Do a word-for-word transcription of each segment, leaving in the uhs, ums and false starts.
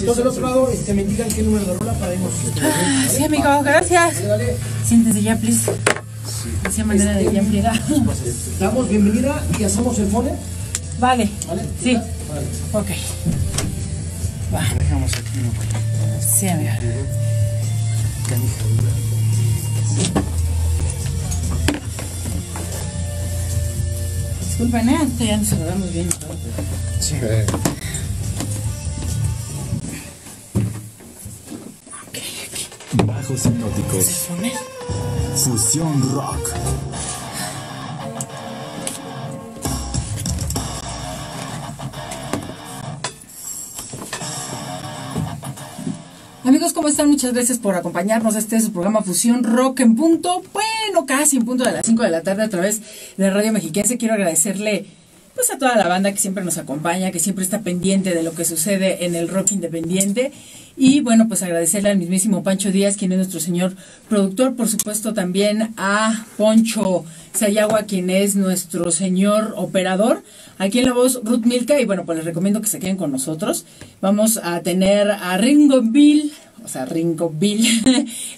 Entonces, del otro lado, este, me indican qué número de rola para irnos. Ah, sí, amigo, gracias. Siéntese ya, please. Sí. Esa manera de ya plegar. Damos bienvenida y hacemos el mole. Vale. ¿Vale? Sí. Vale. Ok. Va. Dejamos aquí uno. Sí, amigo. Disculpen, ¿eh? Ya nos saludamos bien. Sí, eh. Ok, aquí. Bajos hipnóticos. Fusión Rock. Amigos, ¿cómo están? Muchas gracias por acompañarnos. Este es su programa Fusión Rock en punto, bueno, casi en punto de las cinco de la tarde a través de Radio Mexiquense. Quiero agradecerle pues a toda la banda que siempre nos acompaña, que siempre está pendiente de lo que sucede en el rock independiente. Y bueno, pues agradecerle al mismísimo Pancho Díaz, quien es nuestro señor productor. Por supuesto también a Poncho Sayagua, quien es nuestro señor operador. Aquí en la voz Ruth Milca. Y bueno, pues les recomiendo que se queden con nosotros. Vamos a tener a Ringo Vil, o sea, Ringo Vil,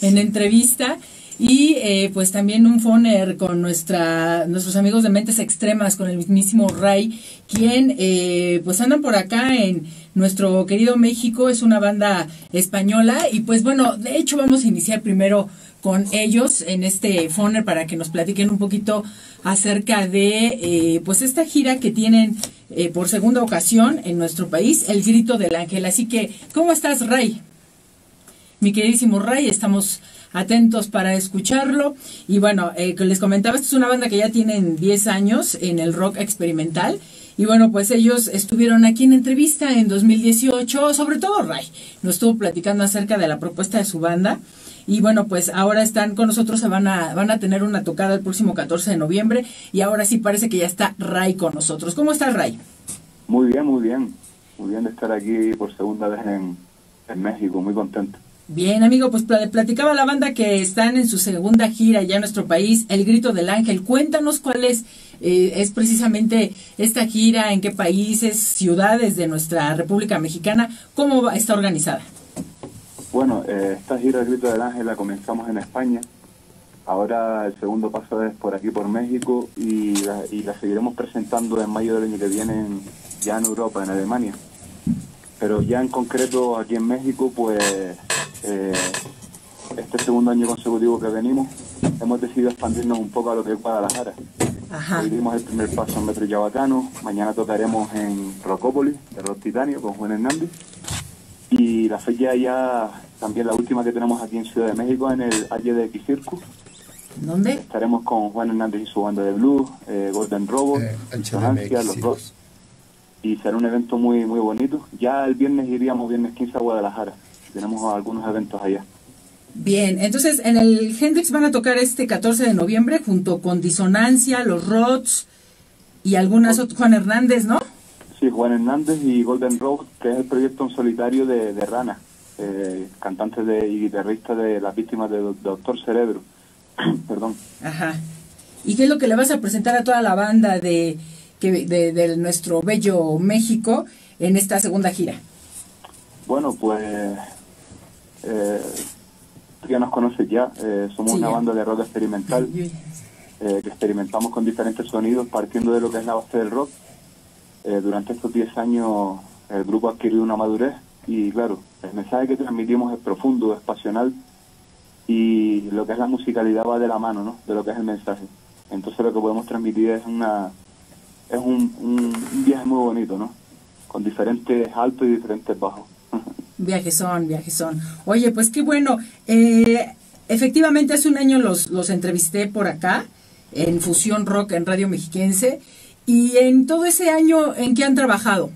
en entrevista. Y eh, pues también un foner con nuestra nuestros amigos de Mentes Extremas, con el mismísimo Ray, quien eh, pues andan por acá en nuestro querido México. Es una banda española y pues bueno, de hecho vamos a iniciar primero con ellos en este foner para que nos platiquen un poquito acerca de eh, pues esta gira que tienen eh, por segunda ocasión en nuestro país, El Grito del Ángel. Así que, ¿cómo estás, Ray? Mi queridísimo Ray, estamos atentos para escucharlo. Y bueno, eh, les comentaba, esta es una banda que ya tienen diez años en el rock experimental. Y bueno, pues ellos estuvieron aquí en entrevista en dos mil dieciocho, sobre todo Ray nos estuvo platicando acerca de la propuesta de su banda. Y bueno, pues ahora están con nosotros, se van a, van a tener una tocada el próximo catorce de noviembre. Y ahora sí parece que ya está Ray con nosotros. ¿Cómo está, Ray? Muy bien, muy bien. Muy bien de estar aquí por segunda vez en, en México, muy contento. Bien, amigo, pues platicaba la banda que están en su segunda gira ya en nuestro país, El Grito del Ángel. Cuéntanos cuál es, eh, es precisamente esta gira, en qué países, ciudades de nuestra República Mexicana, cómo está organizada. Bueno, eh, esta gira El Grito del Ángel la comenzamos en España. Ahora el segundo paso es por aquí, por México, y la, y la seguiremos presentando en mayo del año que viene en, ya en Europa, en Alemania. Pero ya en concreto aquí en México, pues... Eh, este segundo año consecutivo que venimos, hemos decidido expandirnos un poco a lo que es Guadalajara. Ajá. Hoy dimos el primer paso en Metro Yabacano, mañana tocaremos en Rocópolis, de Rock Titanio, con Juan Hernández. Y la fecha ya, también la última que tenemos aquí en Ciudad de México, en el A Y D X Circus. ¿Dónde? Estaremos con Juan Hernández y su banda de blues, eh, Golden Robot, eh, Disonancia, los dos. Y será un evento muy, muy bonito. Ya el viernes iríamos, viernes quince, a Guadalajara. Tenemos algunos eventos allá. Bien, entonces en el Hendrix van a tocar este catorce de noviembre junto con Disonancia, los Rods y algunas otras, Juan Hernández, ¿no? Sí, Juan Hernández y Golden Robot, que es el proyecto en solitario de, de Rana, eh, cantante de, y guitarrista de Las Víctimas de Doctor Cerebro. Perdón. Ajá. ¿Y qué es lo que le vas a presentar a toda la banda de, que, de, de nuestro bello México en esta segunda gira? Bueno, pues... Eh, tú ya nos conoces ya, eh, somos sí, una banda de rock experimental, eh, que experimentamos con diferentes sonidos partiendo de lo que es la base del rock. Eh, durante estos diez años el grupo ha adquirido una madurez y claro, el mensaje que transmitimos es profundo, es pasional, y lo que es la musicalidad va de la mano, ¿no?, de lo que es el mensaje. Entonces lo que podemos transmitir es una es un, un, un viaje muy bonito, ¿no?, con diferentes altos y diferentes bajos. Viajes son, viajes son. Oye, pues qué bueno. Eh, efectivamente, hace un año los, los entrevisté por acá, en Fusión Rock, en Radio Mexiquense. ¿Y en todo ese año en qué han trabajado?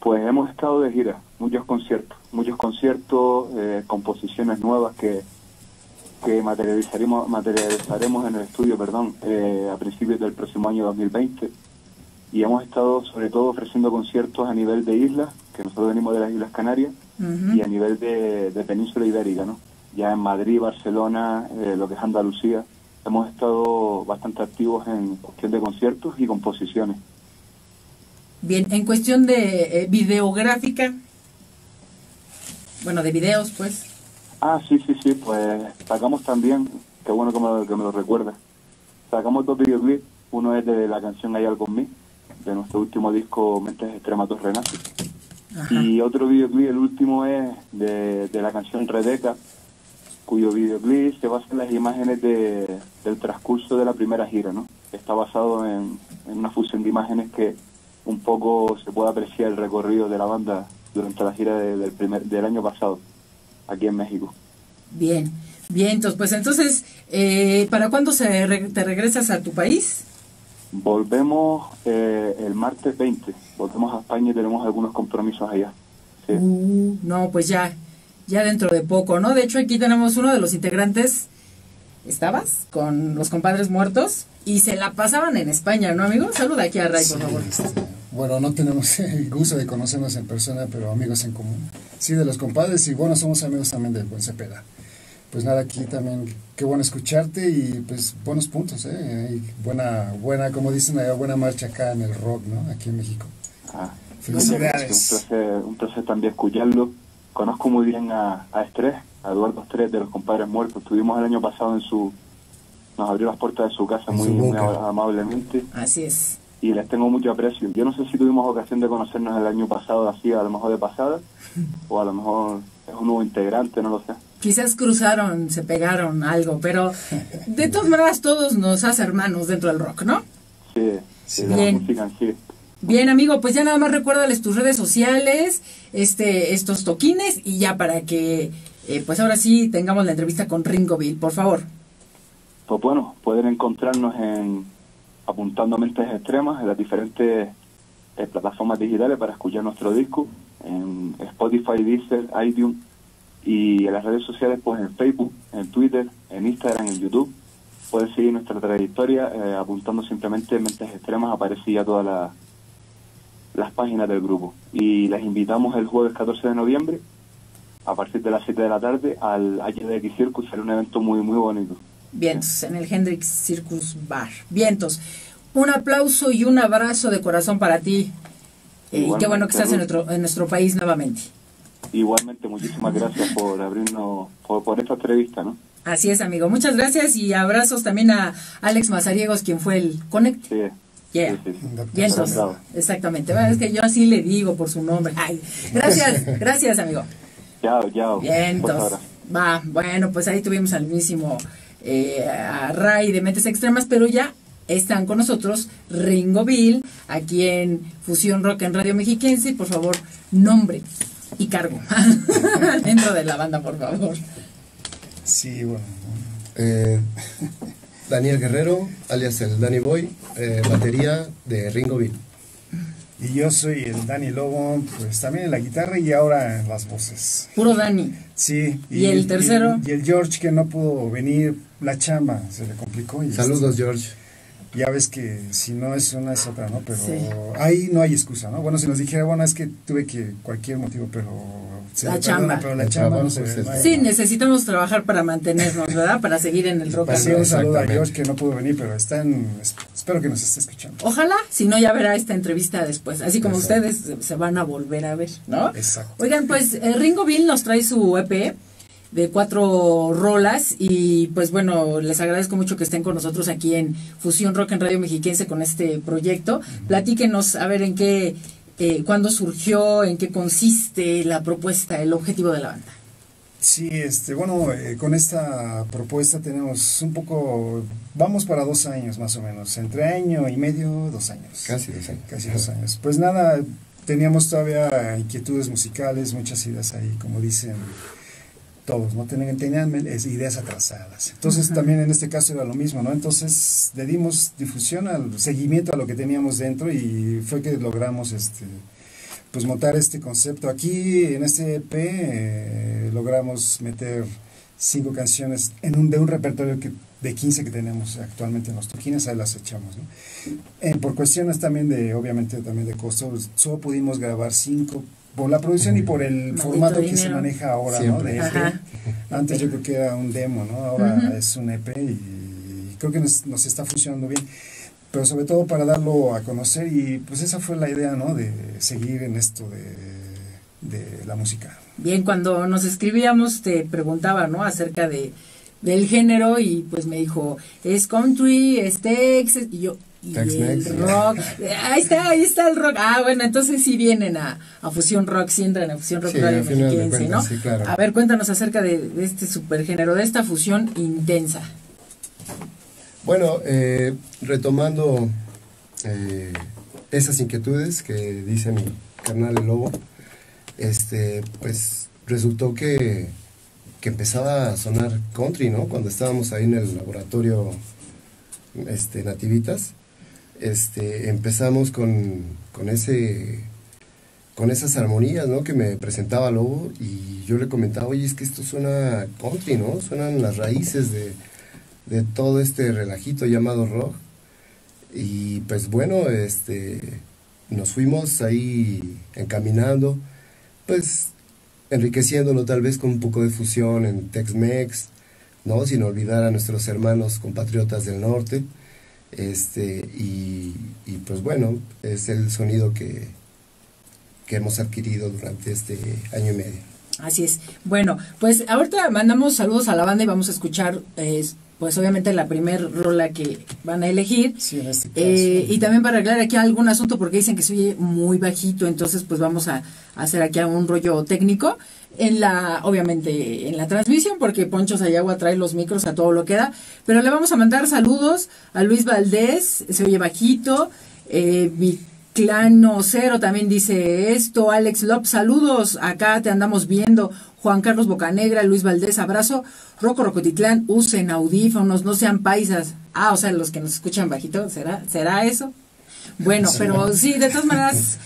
Pues hemos estado de gira, muchos conciertos, muchos conciertos, eh, composiciones nuevas que, que materializaremos, materializaremos en el estudio, perdón, eh, a principios del próximo año dos mil veinte. Y hemos estado sobre todo ofreciendo conciertos a nivel de islas, que nosotros venimos de las Islas Canarias, uh-huh, y a nivel de, de Península Ibérica, ¿no? Ya en Madrid, Barcelona, eh, lo que es Andalucía, hemos estado bastante activos en cuestión de conciertos y composiciones. Bien, en cuestión de eh, videográfica. bueno, de videos, pues. Ah, sí, sí, sí, pues sacamos también, qué bueno que me, que me lo recuerda. Sacamos dos videoclips, uno es de la canción Hay Algo en Mí, de nuestro último disco Mentes Extremas dos Renace. Ajá. Y otro videoclip, el último, es de, de la canción Rebeca, cuyo videoclip se basa en las imágenes de, del transcurso de la primera gira, ¿no? Está basado en, en una fusión de imágenes que un poco se puede apreciar el recorrido de la banda durante la gira de, del, primer, del año pasado, aquí en México. Bien, bien, entonces, pues entonces, eh, ¿para cuándo se re, te regresas a tu país? Volvemos eh, el martes veinte, volvemos a España y tenemos algunos compromisos allá. Sí. Uh, no, pues ya, ya dentro de poco, ¿no? De hecho, aquí tenemos uno de los integrantes, estabas con los compadres muertos y se la pasaban en España, ¿no, amigo? Saluda aquí a Ray, por favor. Sí, este, bueno, no tenemos el gusto de conocernos en persona, pero amigos en común. Sí, de los compadres, y bueno, somos amigos también del buen Cepeda. Pues nada, aquí también, qué bueno escucharte y pues buenos puntos, ¿eh? Y buena, buena, como dicen allá, buena marcha acá en el rock, ¿no? Aquí en México. Ah, felicidades. Un placer, un placer también escucharlo. Conozco muy bien a, a Estrés, a Eduardo Estrés de los compadres muertos. Estuvimos el año pasado en su... Nos abrió las puertas de su casa muy, muy amablemente. Así es. Y les tengo mucho aprecio. Yo no sé si tuvimos ocasión de conocernos el año pasado, así, a lo mejor de pasada, o a lo mejor es un nuevo integrante, no lo sé. Quizás cruzaron, se pegaron algo, pero de todas maneras todos nos hace hermanos dentro del rock, ¿no? Sí, sí. Bien. La música, sí. Bien, amigo, pues ya nada más recuérdales tus redes sociales, este, estos toquines, y ya para que, eh, pues ahora sí tengamos la entrevista con Ringo Vil, por favor. Pues bueno, pueden encontrarnos en... apuntando a Mentes Extremas en las diferentes eh, plataformas digitales para escuchar nuestro disco, en Spotify, Deezer, iTunes, y en las redes sociales, pues en Facebook, en Twitter, en Instagram, en YouTube. Pueden seguir nuestra trayectoria eh, apuntando simplemente Mentes Extremas, aparece ya todas la, las páginas del grupo. Y les invitamos el jueves catorce de noviembre, a partir de las siete de la tarde, al A Y D X Circus, será un evento muy, muy bonito. Vientos, en el Hendrix Circus Bar. Vientos, un aplauso y un abrazo de corazón para ti. Eh, qué bueno que estás en nuestro, en nuestro país nuevamente. Igualmente, muchísimas gracias por abrirnos, por, por esta entrevista, ¿no? Así es, amigo. Muchas gracias y abrazos también a Alex Mazariegos, quien fue el Connect. Sí. Yeah. Sí, sí, sí. Vientos, exactamente. Bueno, es que yo así le digo por su nombre. Ay, gracias, gracias, amigo. Chao, chao. Vientos. Va, bueno, pues ahí tuvimos al mismo... Eh, a Ray de Mentes Extremas, pero ya están con nosotros Ringo Vil, aquí en Fusión Rock en Radio Mexiquense. Por favor, nombre y cargo dentro de la banda, por favor. Sí, bueno, eh, Daniel Guerrero, alias el Danny Boy, eh, batería de Ringo Vil. Y yo soy el Danny Lobo, pues también en la guitarra y ahora en las voces. Puro Danny. Sí. Y, ¿Y el tercero? Y, y el George, que no pudo venir, la chamba, se le complicó. Y saludos, este, George. Ya ves que si no es una es otra, ¿no? Pero sí, ahí no hay excusa, ¿no? Bueno, si nos dijera, bueno, es que tuve que cualquier motivo, pero... Se la chamba. Perdona, pero la, la chamba, chamba no se ve. Sí, no, necesitamos trabajar para mantenernos, ¿verdad? Para seguir en el rock. Sí, un saludo a George, que no pudo venir, pero está en... Espero que nos esté escuchando. Ojalá, si no ya verá esta entrevista después. Así como exacto, ustedes se van a volver a ver, ¿no? Exacto. Oigan, pues eh, Ringo Vil nos trae su E P de cuatro rolas y pues bueno, les agradezco mucho que estén con nosotros aquí en Fusión Rock en Radio Mexiquense con este proyecto. Uh-huh. Platíquenos a ver en qué, eh, cuándo surgió, en qué consiste la propuesta, el objetivo de la banda. Sí, este, bueno, eh, con esta propuesta tenemos un poco, vamos para dos años más o menos, entre año y medio, dos años. Casi dos años. Casi dos años. Pues nada, teníamos todavía inquietudes musicales, muchas ideas ahí, como dicen... todos, ¿no? Tenían, tenían ideas atrasadas. Entonces, ajá, también en este caso era lo mismo, ¿no? Entonces, le dimos difusión, al seguimiento a lo que teníamos dentro y fue que logramos, este, pues, montar este concepto. Aquí, en este E P, eh, logramos meter cinco canciones en un, de un repertorio que, de quince que tenemos actualmente en los toquines, ahí las echamos, ¿no? Eh, por cuestiones también de, obviamente, también de costo, solo pudimos grabar cinco por la producción y por el maldito formato que dinero se maneja ahora, siempre, ¿no? De E P. Antes yo creo que era un demo, ¿no? Ahora uh-huh, es un E P y creo que nos, nos está funcionando bien. Pero sobre todo para darlo a conocer y pues esa fue la idea, ¿no? De seguir en esto de de la música. Bien, cuando nos escribíamos te preguntaba, ¿no?, acerca de del género, y pues me dijo, es country, es Tex, y yo, y Tex-Mex, el rock, ahí está, ahí está el rock. Ah, bueno, entonces sí vienen a, a Fusión Rock, sí entran a Fusión Rock, sí, Radio Mexiquense, ¿no? Sí, claro. A ver, cuéntanos acerca de, de este supergénero, de esta fusión intensa. Bueno, eh, retomando eh, esas inquietudes que dice mi carnal El Lobo, este, pues resultó que, que empezaba a sonar country, ¿no? Cuando estábamos ahí en el laboratorio Este, nativitas, este, empezamos con, con, ese, con esas armonías, ¿no?, que me presentaba Lobo, y yo le comentaba, oye, es que esto suena country, ¿no?, suenan las raíces de, de todo este relajito llamado rock. Y pues bueno, este, nos fuimos ahí encaminando, pues enriqueciéndolo tal vez con un poco de fusión en Tex-Mex, ¿no?, sin olvidar a nuestros hermanos compatriotas del norte, este, y, y pues bueno, es el sonido que, que hemos adquirido durante este año y medio. Así es. Bueno, pues ahorita mandamos saludos a la banda y vamos a escuchar, eh, pues obviamente la primer rola que van a elegir. Sí, en este caso. Eh, y también para arreglar aquí algún asunto, porque dicen que se oye muy bajito, entonces pues vamos a, a hacer aquí un rollo técnico. En la, obviamente, en la transmisión, porque Poncho Sayagua trae los micros a todo lo que da, pero le vamos a mandar saludos a Luis Valdés, se oye bajito, eh, Viclano Cero también dice esto, Alex Lop, saludos, acá te andamos viendo, Juan Carlos Bocanegra, Luis Valdés, abrazo, Roco Rocotitlán, usen audífonos, no sean paisas, ah, o sea, los que nos escuchan bajito, ¿será, será eso? Bueno, pero sí, de todas maneras,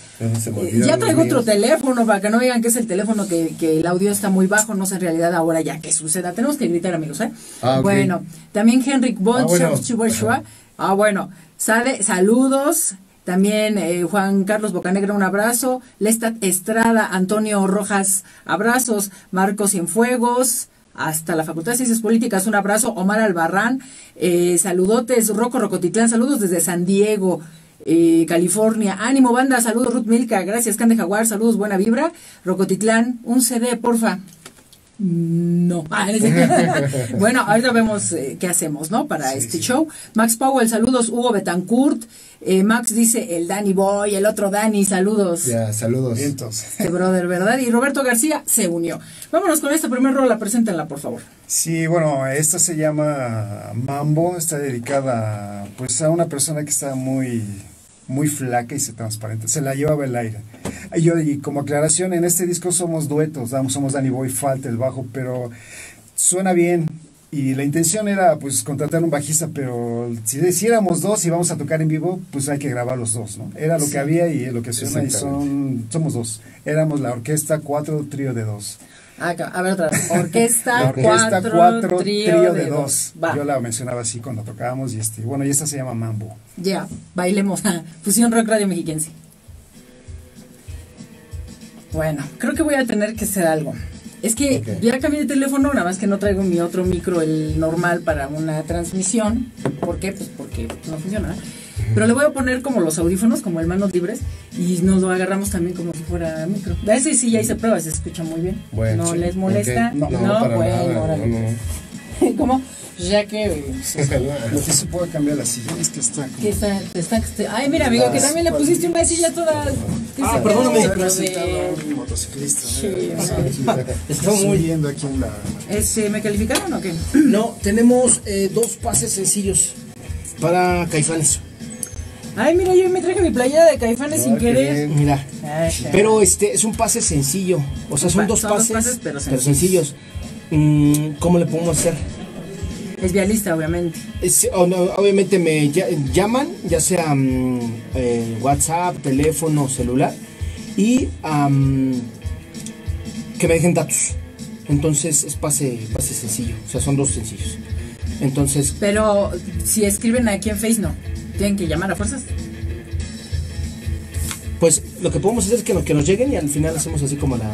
ya traigo otro teléfono para que no digan que es el teléfono que, que el audio está muy bajo, no sé en realidad ahora ya que suceda, tenemos que gritar, amigos, ¿eh? Ah, okay. Bueno, también Hendrix Bond, ah, bueno. ah, bueno, sale, saludos, también eh, Juan Carlos Bocanegra, un abrazo, Lestat Estrada, Antonio Rojas, abrazos, Marcos Cienfuegos, hasta la Facultad de Ciencias Políticas, un abrazo, Omar Albarrán, eh, saludotes, Roco Rocotitlán, saludos desde San Diego, Eh, California, ánimo banda, saludos Ruth Milca, gracias Can de Jaguar, saludos, buena vibra, Rocotitlán, un C D, porfa. No. Bueno, ahorita vemos eh, qué hacemos, ¿no?, para sí, este sí. show. Max Powell, saludos, Hugo Betancourt, eh, Max dice, el Danny Boy, el otro Danny, saludos. Ya, saludos. Entonces. Este brother, ¿verdad? Y Roberto García se unió. Vámonos con esta primera rola, preséntenla, por favor. Sí, bueno, esta se llama Mambo, está dedicada pues a una persona que está muy... muy flaca y se transparente, se la llevaba el aire. Y yo, y como aclaración, en este disco somos duetos, somos Danny Boy, falta el bajo, pero suena bien, y la intención era pues contratar un bajista, pero si deciéramos dos y vamos a tocar en vivo, pues hay que grabar los dos, ¿no? Era lo sí. que había y lo que suena, y son, somos dos, éramos la orquesta cuatro, trío de dos. Acá, a ver otra vez. Orquesta, orquesta cuatro, cuatro trío, trío de, de dos. dos. Yo la mencionaba así cuando tocábamos, y este, bueno, y esta se llama Mambo. Ya, yeah, bailemos. Fusión Rock Radio Mexiquense. Bueno, creo que voy a tener que hacer algo. Es que okay. ya cambié de teléfono, nada más que no traigo mi otro micro, el normal para una transmisión. ¿Por qué? Pues porque no funciona. Pero le voy a poner como los audífonos, como en manos libres, y nos lo agarramos también como si fuera micro. De ese sí ya hice pruebas, se escucha muy bien. Bueno, ¿no sí. les molesta? Okay. No, no, no, para bueno, nada, ahora no, no. ¿Cómo? Ya que... Lo que se puede cambiar la silla es que está... Como... Que está, está, está... Ay, mira, amigo, que también le pusiste una silla toda... Ah, perdóname, un motociclista. Sí, estamos huyendo aquí en la... ¿Me calificaron o qué? No, tenemos eh, dos pases sencillos para Caifanes. Ay, mira, yo me traje mi playera de Caifanes oh, sin querer. Bien. Mira, ay, pero este es un pase sencillo. O sea, son dos son pases, pases, pero sencillos. Pero sencillos. ¿Cómo le podemos hacer? Es vialista, obviamente. Es, oh, no, obviamente me llaman, ya sea um, eh, WhatsApp, teléfono, celular. Y um, que me dejen datos. Entonces es pase, pase sencillo. O sea, son dos sencillos. Entonces. Pero si escriben aquí en Face, no. ¿Tienen que llamar a fuerzas? Pues lo que podemos hacer es que, lo, que nos lleguen y al final hacemos así como la...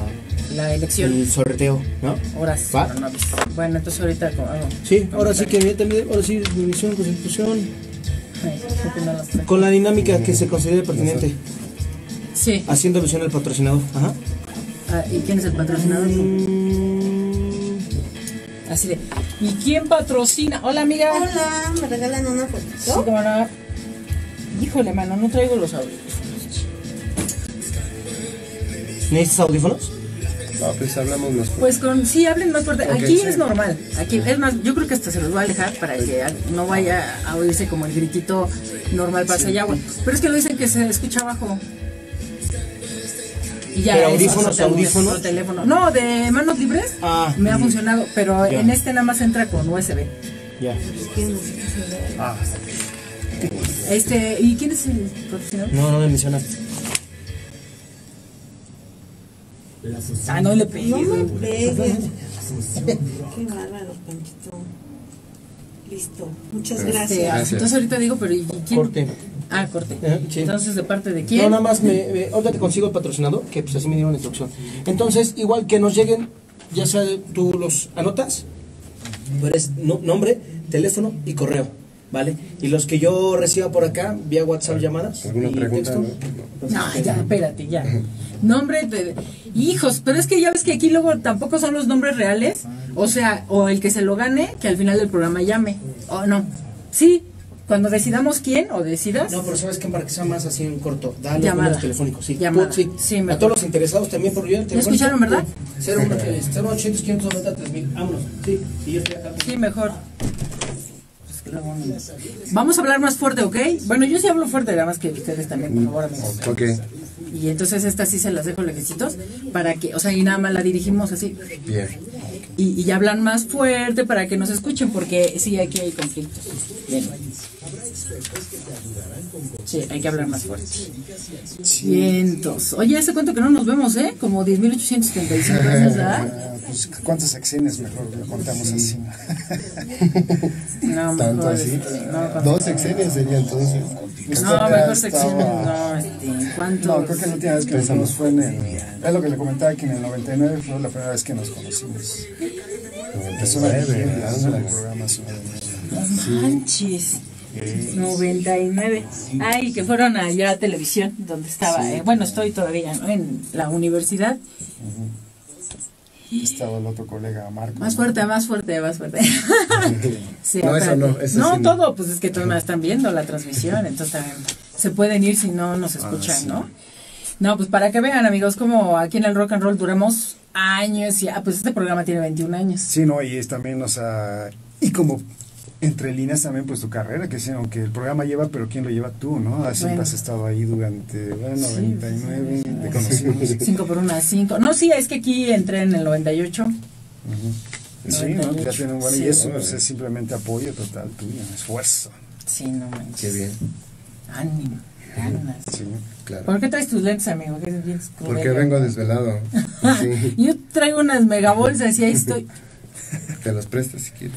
La elección. El sorteo, ¿no? Horas. ¿Va? No, no, pues, bueno, entonces ahorita... Hago, sí, ahora sí que también, ahora sí, división, constitución. Sí, no con la dinámica que se considere pertinente. Sí. Haciendo alusión al patrocinador. Ajá. Ah, ¿y quién es el patrocinador? Así de, ¿y quién patrocina? Hola, amiga. Hola, ¿me regalan una foto? Sí, como no. Híjole, mano, no traigo los audífonos. ¿Necesitas audífonos? No, pues hablamos más fuerte. Pues con, sí, hablen más fuerte. Okay, aquí sí. Es normal. Aquí, es más, yo creo que hasta se los voy a alejar para que no vaya a oírse como el gritito normal para Sayagua. Sí. Pero es que lo dicen que se escucha abajo. Y ya, pero audífonos, eso, audífonos. Por teléfono. No, de manos libres ah, me ha mm. funcionado, pero yeah. en este nada más entra con U S B. Ya. Yeah. Ah. Este, ¿y quién es el profesional? No, no me mencionaste. Ah, no le pegues. No me pegues. Qué bárbaro, Panchito. Listo. Muchas gracias. gracias. Entonces ahorita digo, pero ¿y quién? Corte. Ah, corte. Eh, sí. Entonces, ¿de parte de quién? No, nada más, me, me, ahorita te consigo el patrocinador, que pues así me dieron la instrucción. Entonces, igual que nos lleguen, ya sea tú los anotas, tú eres no, nombre, teléfono y correo, ¿vale? Y los que yo reciba por acá, vía WhatsApp llamadas. ¿Alguna pregunta? Texto, no, no. no, ya, espérate, ya. Nombre de... Hijos, pero es que ya ves que aquí luego tampoco son los nombres reales, o sea, o el que se lo gane, que al final del programa llame. Oh, no. Sí. Cuando decidamos quién o decidas. No, pero sabes que para que sea más así en corto, dale los números telefónicos. Sí, Llamada. sí. sí A todos los interesados también por yo. ¿Me escucharon, verdad? cero uno ochocientos quinientos noventa tres mil. Vámonos. Sí, y yo estoy acá. Sí, mejor. Vamos a hablar más fuerte, ¿ok? Bueno, yo sí hablo fuerte, nada más que ustedes también, por favor, amigos. Ok. Y entonces estas sí se las dejo lejecitos para que, o sea, y nada más la dirigimos así. Bien. Y, y hablan más fuerte para que nos escuchen, porque sí, aquí hay conflictos. Bien. Sí, hay que hablar más fuerte. Cientos. Oye, hace cuánto que no nos vemos, ¿eh? Como diez mil ochocientos setenta y cinco años, ¿verdad? Pues, ¿cuántas sexenias mejor lo contamos sí. así? No, ¿tanto mejor, así? No, dos sexenias sería entonces. No, mejor sexenias, no, este, ¿cuánto? No, creo que la última vez que pensamos fue en el... Es lo que le comentaba, que en el noventa y nueve fue la primera vez que nos conocimos. Es una leyenda, es un programa. No manches. noventa y nueve. Ay, que fueron allá a televisión, donde estaba. Sí, eh, bueno, estoy todavía, ¿no? En la universidad. Uh-huh. Estaba el otro colega, Marco. Más fuerte, ¿no? más fuerte, más fuerte. Sí, no, eso no, eso no sí todo, no. Pues es que todos están viendo la transmisión, entonces también se pueden ir si no nos escuchan, ah, sí. ¿no? No, pues para que vean, amigos, como aquí en el rock and roll duramos años y ah, pues este programa tiene veintiún años. Sí, no, y es también, o sea, y como... Entre líneas también, pues, tu carrera, que sí, aunque el programa lleva, pero ¿quién lo lleva tú, no? Así bueno. has estado ahí durante, bueno, sí, noventa y nueve, sí, te conocimos. cinco por una, cinco. No, sí, es que aquí entré en el noventa y ocho. Uh-huh. Sí, noventa y ocho. ¿No? Ya tiene un buen, sí, y eso, pues, es simplemente apoyo total tuyo, esfuerzo. Sí, no manches. Qué bien. Ánimo, ganas. Sí, claro. ¿Por qué traes tus lentes, amigo? ¿Qué es Porque vengo desvelado. Sí. Yo traigo unas megabolsas y ahí estoy. Te las prestas si quieres.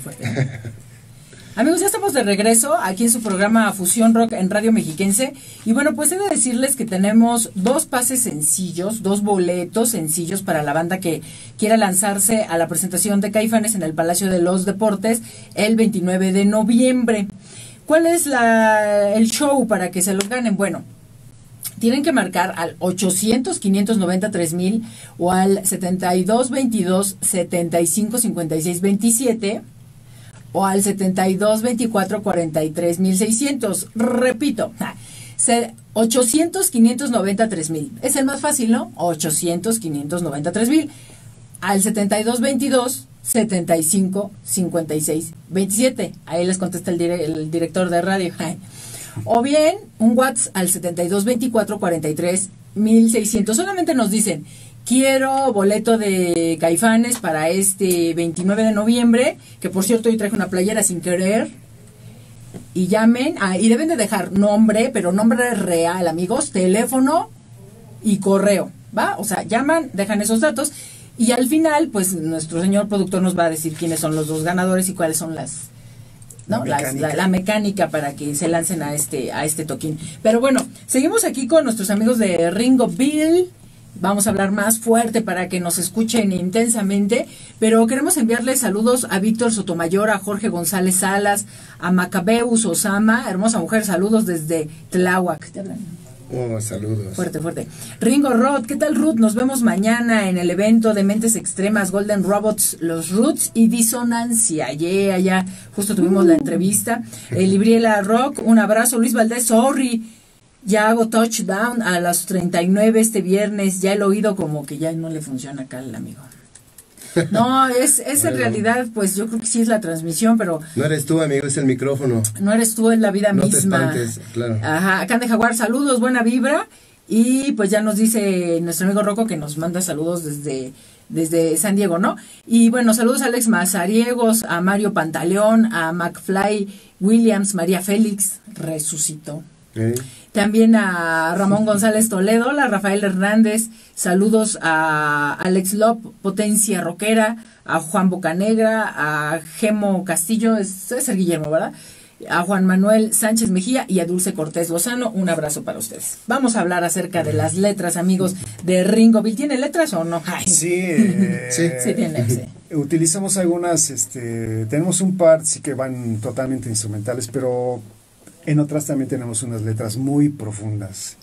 Amigos, ya estamos de regreso aquí en su programa Fusión Rock en Radio Mexiquense. Y bueno, pues he de decirles que tenemos dos pases sencillos, dos boletos sencillos para la banda que quiera lanzarse a la presentación de Caifanes en el Palacio de los Deportes el veintinueve de noviembre. ¿Cuál es la, el show para que se lo ganen? Bueno, tienen que marcar al ochocientos quinientos noventa tres mil o al setenta y dos veintidós setenta y cinco cincuenta y seis veintisiete. O al setenta y dos veinticuatro cuarenta y tres mil seiscientos. Repito, ochocientos quinientos noventa tres mil. Es el más fácil, ¿no? ochocientos quinientos noventa tres mil. Al setenta y dos veintidós setenta y cinco cincuenta y seis veintisiete. Ahí les contesta el, dire el director de radio. O bien, un WhatsApp al setenta y dos veinticuatro cuarenta y tres mil seiscientos. Solamente nos dicen, quiero boleto de Caifanes para este veintinueve de noviembre, que por cierto hoy traje una playera sin querer, y llamen, ah, y deben de dejar nombre, pero nombre real, amigos, teléfono y correo, ¿va? O sea, llaman, dejan esos datos, y al final, pues, nuestro señor productor nos va a decir quiénes son los dos ganadores y cuáles son las... ¿no? La, mecánica. La, la mecánica para que se lancen a este, a este toquín. Pero bueno, seguimos aquí con nuestros amigos de Ringo Vil. Vamos a hablar más fuerte para que nos escuchen intensamente, pero queremos enviarles saludos a Víctor Sotomayor, a Jorge González Salas, a Macabeus Osama, hermosa mujer, saludos desde Tláhuac. Oh, saludos. Fuerte, fuerte. Ringo Rod, ¿qué tal, Ruth? Nos vemos mañana en el evento de Mentes Extremas, Golden Robots, Los Roots y Disonancia. Yeah, ya, justo tuvimos uh. la entrevista. Eh, Libriela Rock, un abrazo. Luis Valdés, sorry, ya hago touchdown a las treinta y nueve este viernes. Ya el oído como que ya no le funciona acá al amigo. No, es, es bueno, en realidad, pues yo creo que sí es la transmisión, pero... No eres tú, amigo, es el micrófono. No eres tú, es la vida no misma. No te espantes, claro. Ajá, acá de Jaguar, saludos, buena vibra. Y pues ya nos dice nuestro amigo Roco que nos manda saludos desde, desde San Diego, ¿no? Y bueno, saludos a Alex Mazariegos, a Mario Pantaleón, a McFly Williams, María Félix, resucitó. ¿Eh? También a Ramón González Toledo, a Rafael Hernández, saludos a Alex Lop, Potencia Roquera, a Juan Bocanegra, a Gemo Castillo, es, es el Guillermo, ¿verdad? A Juan Manuel Sánchez Mejía y a Dulce Cortés Lozano, un abrazo para ustedes. Vamos a hablar acerca de las letras, amigos, de Ringo Vil. ¿Tiene letras o no? Ay. Sí, eh, sí, sí tiene, sí. Utilizamos algunas, este, tenemos un par, sí que van totalmente instrumentales, pero... En otras también tenemos unas letras muy profundas,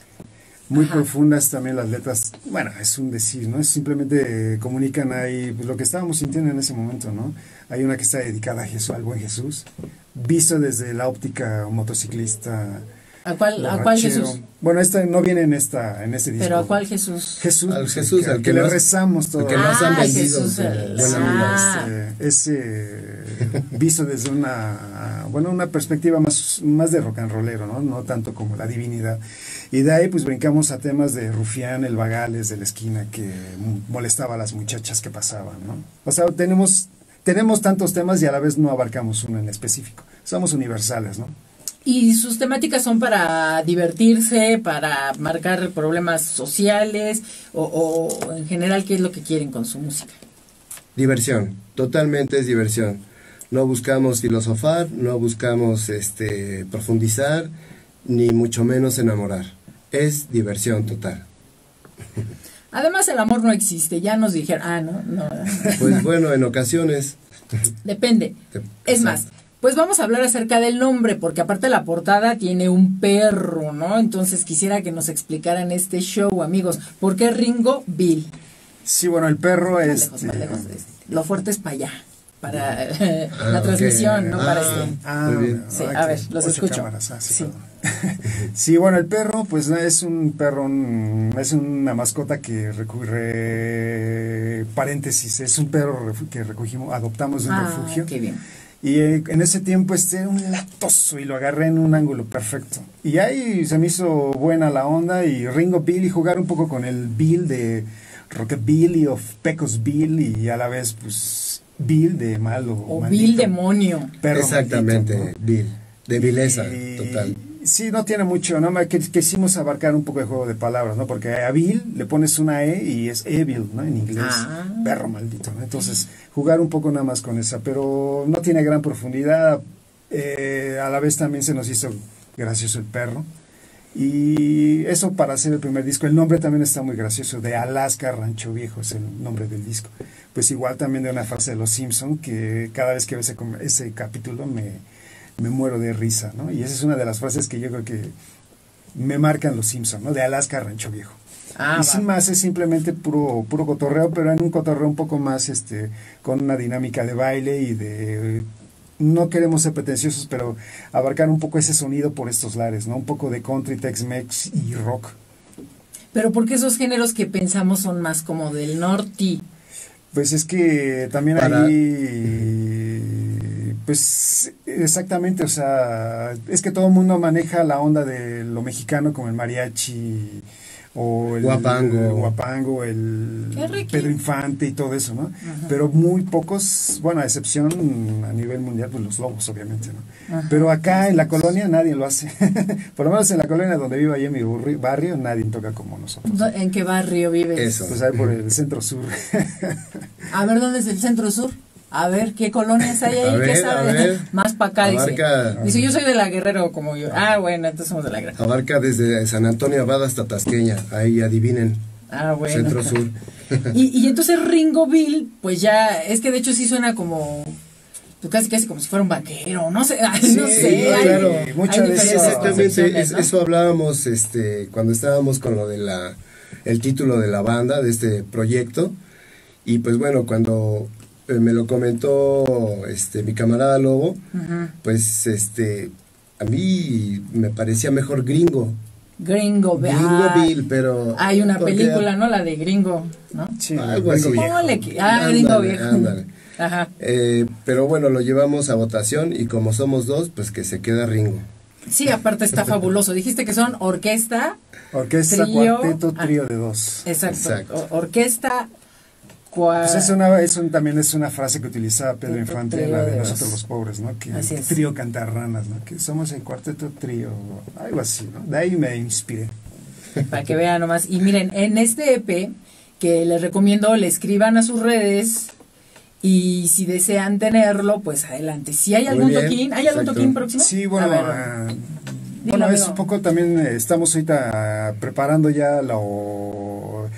muy Ajá. profundas también las letras, bueno, es un decir, ¿no? Es simplemente eh, comunican ahí pues, lo que estábamos sintiendo en ese momento, ¿no? Hay una que está dedicada a Jesús, al buen Jesús, visto desde la óptica motociclista. ¿A cuál, ¿a cuál Jesús? Bueno, esta no viene en esta en este disco. ¿Pero a cuál Jesús? Jesús, al Jesús, al que, que le rezamos todo. Que nos han vendido. Ese visto desde una, bueno, una perspectiva más, más de rock and rollero, ¿no? No tanto como la divinidad. Y de ahí pues brincamos a temas de Rufián, el Vagales de la esquina que molestaba a las muchachas que pasaban, ¿no? O sea, tenemos, tenemos tantos temas y a la vez no abarcamos uno en específico. Somos universales, ¿no? Y sus temáticas son para divertirse, para marcar problemas sociales o, o en general, ¿qué es lo que quieren con su música? Diversión, totalmente es diversión. No buscamos filosofar, no buscamos este, profundizar, ni mucho menos enamorar. Es diversión total. Además el amor no existe, ya nos dijeron, ah, no, no. Pues bueno, en ocasiones. Depende, es más. Pues vamos a hablar acerca del nombre, porque aparte la portada tiene un perro, ¿no? Entonces quisiera que nos explicaran este show, amigos. ¿Por qué Ringo Vil? Sí, bueno, el perro más es... Lejos, más eh... lejos de este. Lo fuerte es para allá, para eh, ah, la okay. transmisión, ¿no? Ah, para este. Ah, muy bien. Sí, okay. A ver, los Ocho escucho. Cámaras, ah, sí, sí. Sí, bueno, el perro, pues es un perro, un, es una mascota que recurre... Paréntesis, es un perro que recogimos, adoptamos de un ah, refugio. Qué bien. Y en ese tiempo este era un latoso y lo agarré en un ángulo perfecto. Y ahí se me hizo buena la onda y Ringo Vil y jugar un poco con el Bill de Rockabilly of Pecosville y a la vez pues Bill de malo. O maldito, Bill demonio. Perro exactamente, maldito, ¿no? Bill, de vileza y, total. Sí, no tiene mucho, ¿no? Que, quisimos abarcar un poco de juego de palabras, ¿no? Porque a Bill le pones una E y es evil, ¿no? En inglés, ah. perro maldito, ¿no? Entonces, jugar un poco nada más con esa, pero no tiene gran profundidad. Eh, a la vez también se nos hizo gracioso el perro. Y eso para hacer el primer disco. El nombre también está muy gracioso, de Alaska Rancho Viejo es el nombre del disco. Pues igual también de una frase de Los Simpson que cada vez que veo ese, ese capítulo me... me muero de risa, ¿no? Y esa es una de las frases que yo creo que me marcan Los Simpson, ¿no? De Alaska Rancho Viejo. Ah, y va. Sin más, es simplemente puro, puro cotorreo, pero en un cotorreo un poco más, este, con una dinámica de baile y de... No queremos ser pretenciosos, pero abarcar un poco ese sonido por estos lares, ¿no? Un poco de country, Tex-Mex y rock. Pero ¿por qué esos géneros que pensamos son más como del norte? Pues es que también Para... ahí... Pues exactamente, o sea, es que todo el mundo maneja la onda de lo mexicano como el mariachi o el guapango, el, guapango, el Pedro Infante y todo eso, ¿no? Ajá. Pero muy pocos, bueno, a excepción a nivel mundial, pues Los Lobos, obviamente, ¿no? Ajá. Pero acá en la colonia nadie lo hace, por lo menos en la colonia donde vivo, ahí en mi barrio, nadie toca como nosotros. ¿En qué barrio vives? Eso. Pues ahí por el centro sur. A ver, ¿dónde es el centro sur? A ver, ¿qué colonias hay ahí? Ver, ¿qué sabe? Más para acá, abarca, dice. Dice, yo soy de la Guerrero, como yo. Ah, bueno, entonces somos de la Guerrero. Abarca desde San Antonio Abad hasta Tasqueña, ahí adivinen. Ah, bueno. Centro Sur. Y, y entonces Ringo Vil, pues ya, es que de hecho sí suena como, pues casi casi como si fuera un vaquero, no sé, sí, no sé. Sí, hay, claro, hay, muchas hay veces exactamente, es, ¿no? Eso hablábamos este cuando estábamos con lo de la el título de la banda, de este proyecto, y pues bueno, cuando eh, me lo comentó este mi camarada Lobo, uh-huh. pues este a mí me parecía mejor Gringo. Gringo, Gringo Vil, pero... Hay una película, ¿no? La de Gringo, ¿no? Sí, ah, Gringo así. Viejo. Le... Ah, ándale, Gringo Viejo. Ándale. Ajá. Eh, pero bueno, lo llevamos a votación y como somos dos, pues que se queda Ringo. Sí, aparte está fabuloso. Dijiste que son orquesta, orquesta, trío, cuarteto, trío ah, de dos. Exacto. Exacto. Orquesta... Cua... Pues es una, es un, también es una frase que utilizaba Pedro Infante, la de, de nosotros los pobres, ¿no? Que el trío cantarranas, ¿no? Que somos el cuarteto trío, algo así, ¿no? De ahí me inspiré. Para que vean nomás. Y miren, en este E P que les recomiendo, le escriban a sus redes y si desean tenerlo, pues adelante. Si hay algún toquín, ¿hay algún toquín próximo? Sí, bueno, ver, uh, bueno, es un poco también, eh, estamos ahorita preparando ya lo...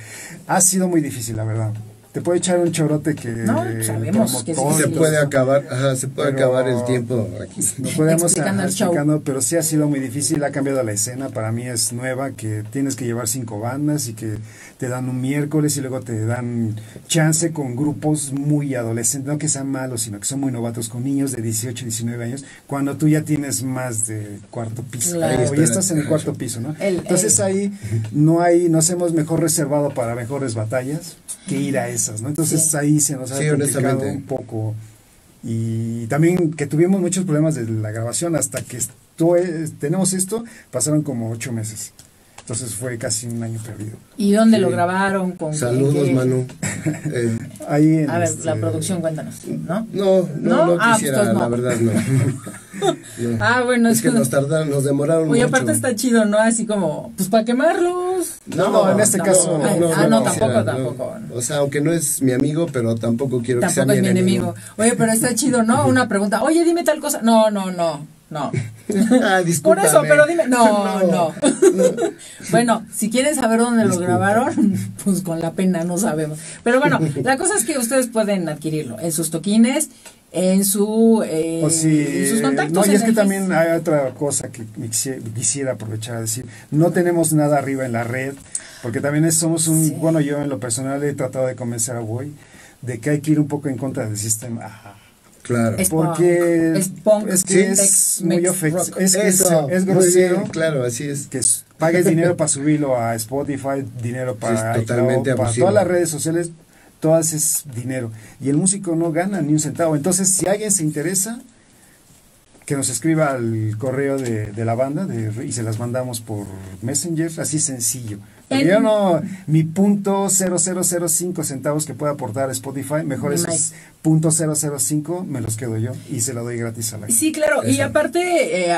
Ha sido muy difícil, la verdad. Te puede echar un chorote que... No, sabemos que todo, se puede acabar, ajá, se puede acabar el tiempo aquí. No podemos estar explicando, pero sí ha sido muy difícil, ha cambiado la escena, para mí es nueva, que tienes que llevar cinco bandas y que te dan un miércoles y luego te dan chance con grupos muy adolescentes, no que sean malos, sino que son muy novatos, con niños de dieciocho, diecinueve años, cuando tú ya tienes más de cuarto piso. Claro. Y estás en el cuarto piso, ¿no? El, Entonces el... ahí no hay, nos hemos mejor reservado para mejores batallas que ir a esas, ¿no? Entonces sí. ahí se nos ha sí, complicado un poco. Y también que tuvimos muchos problemas de la grabación, hasta que esto es, tenemos esto, pasaron como ocho meses. Entonces fue casi un año perdido. ¿Y dónde sí. lo grabaron? Con Saludos, que... Manu. eh, ahí en a ver, este... la producción, cuéntanos, ¿no? No, no, no, no quisiera, ah, pues no. La verdad no. no. Ah, bueno. Es, es que nos tardaron, nos demoraron Oye, mucho. Y aparte está chido, ¿no? Así como, pues para quemarlos. No, no, en este tampoco, caso. No, no, ah, no, no tampoco, quisiera, tampoco. No. O sea, aunque no es mi amigo, pero tampoco quiero tampoco que sea mi enemigo. enemigo. Oye, pero está chido, ¿no? Una pregunta, oye, dime tal cosa. No, no, no. No. Ah, por eso, pero dime. No, no. no. Bueno, si quieren saber dónde lo grabaron, pues con la pena no sabemos. Pero bueno, la cosa es que ustedes pueden adquirirlo en sus toquines, en su eh, o si, en sus contactos. No, y es que también hay otra cosa que quisiera aprovechar a decir. No tenemos nada arriba en la red, porque también somos un. Sí. Bueno, yo en lo personal he tratado de convencer a Boy de que hay que ir un poco en contra del sistema. Ajá. Claro. Es porque es, punk, es que sí, es muy ofensivo, es, que es, es grosero, bien, claro, así es. Que es, pagues dinero para subirlo a Spotify, dinero para, sí, totalmente para todas las redes sociales, todas es dinero. Y el músico no gana ni un centavo. Entonces, si alguien se interesa, que nos escriba al correo de, de la banda de, y se las mandamos por Messenger, así sencillo. El, yo no, mi punto cero cero cero cinco centavos que pueda aportar Spotify, mejor esos punto cero cero cinco me los quedo yo y se lo doy gratis a la gente. Sí, claro, y aparte, eh,